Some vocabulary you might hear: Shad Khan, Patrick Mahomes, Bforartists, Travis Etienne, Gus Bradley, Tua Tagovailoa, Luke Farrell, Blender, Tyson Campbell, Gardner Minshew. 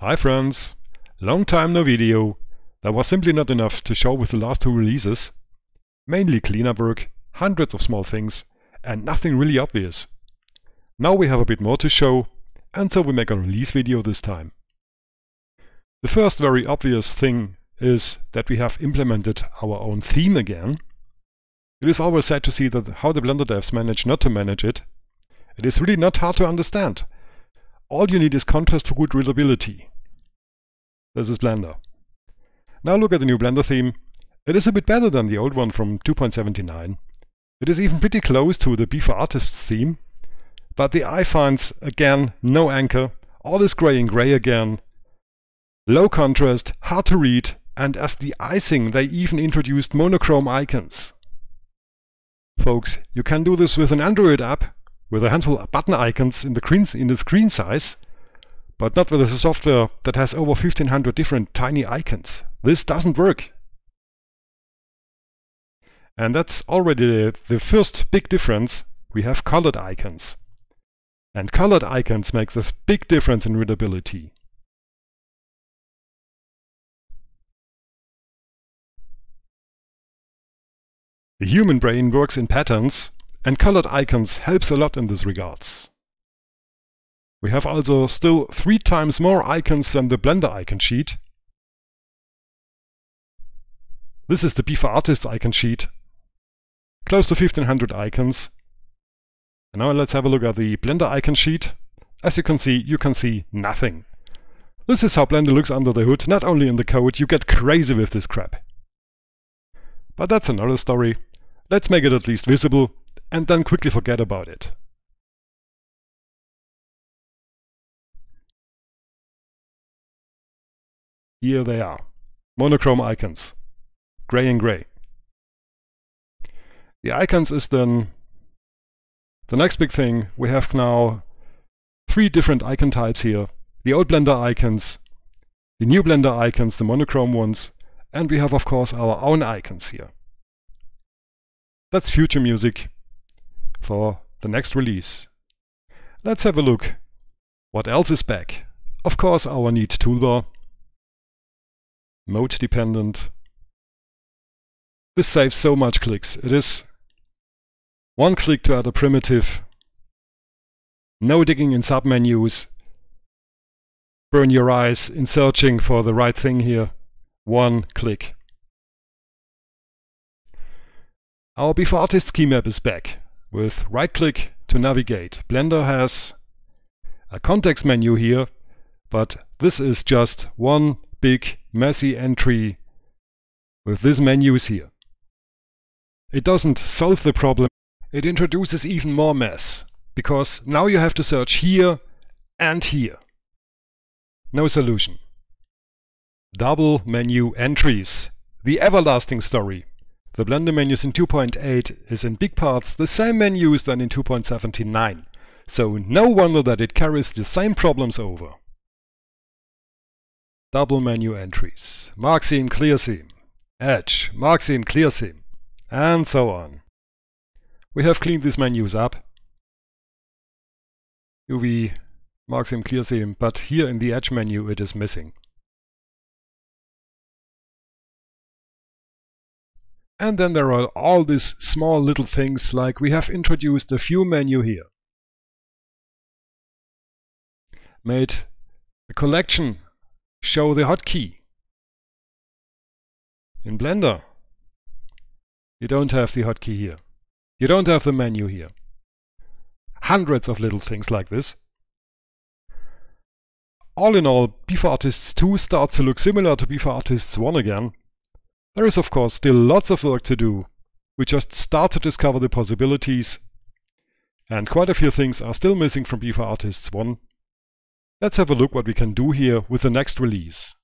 Hi friends! Long time no video. There was simply not enough to show with the last two releases. Mainly cleanup work, hundreds of small things, and nothing really obvious. Now we have a bit more to show, and so we make a release video this time. The first very obvious thing is that we have implemented our own theme again. It is always sad to see that how the Blender devs manage not to manage it. It is really not hard to understand. All you need is contest for good readability. This is Blender. Now look at the new Blender theme. It is a bit better than the old one from 2.79. It is even pretty close to the Bforartists theme. But the eye finds, again, no anchor. All is grey and grey again. Low contrast, hard to read, and as the icing they even introduced monochrome icons. Folks, you can do this with an Android app, with a handful of button icons in the screen size, but not with a software that has over 1500 different tiny icons. This doesn't work. And that's already the first big difference. We have colored icons. And colored icons makes a big difference in readability. The human brain works in patterns, and colored icons helps a lot in this regards. We have also still 3 times more icons than the Blender icon sheet. This is the Bforartists icon sheet. Close to 1500 icons. And now let's have a look at the Blender icon sheet. As you can see nothing. This is how Blender looks under the hood, not only in the code. You get crazy with this crap. But that's another story. Let's make it at least visible, and then quickly forget about it. Here they are. Monochrome icons. Gray and gray. The icons is then the next big thing. We have now 3 different icon types here. The old Blender icons, the new Blender icons, the monochrome ones, and we have of course our own icons here. That's future music for the next release. Let's have a look what else is back. Of course our neat toolbar, mode dependent. This saves so much clicks. It is one click to add a primitive, no digging in submenus, burn your eyes in searching for the right thing here, one click. Our Bforartists key map is back. With right-click to navigate. Blender has a context menu here, but this is just one big messy entry with these menus here. It doesn't solve the problem, it introduces even more mess, because now you have to search here and here. No solution. Double menu entries. The everlasting story. The Blender menus in 2.8 is in big parts the same menus than in 2.79, so no wonder that it carries the same problems over. Double menu entries, mark seam, clear seam, edge, mark seam, clear seam, and so on. We have cleaned these menus up. UV, mark seam, clear seam, but here in the edge menu it is missing. And then there are all these small little things, like we have introduced a view menu here. Made the collection show the hotkey. In Blender, you don't have the hotkey here. You don't have the menu here. Hundreds of little things like this. All in all, Bforartists 2 starts to look similar to Bforartists 1 again. There is of course still lots of work to do. We just start to discover the possibilities, and quite a few things are still missing from Bforartists 1. Let's have a look what we can do here with the next release.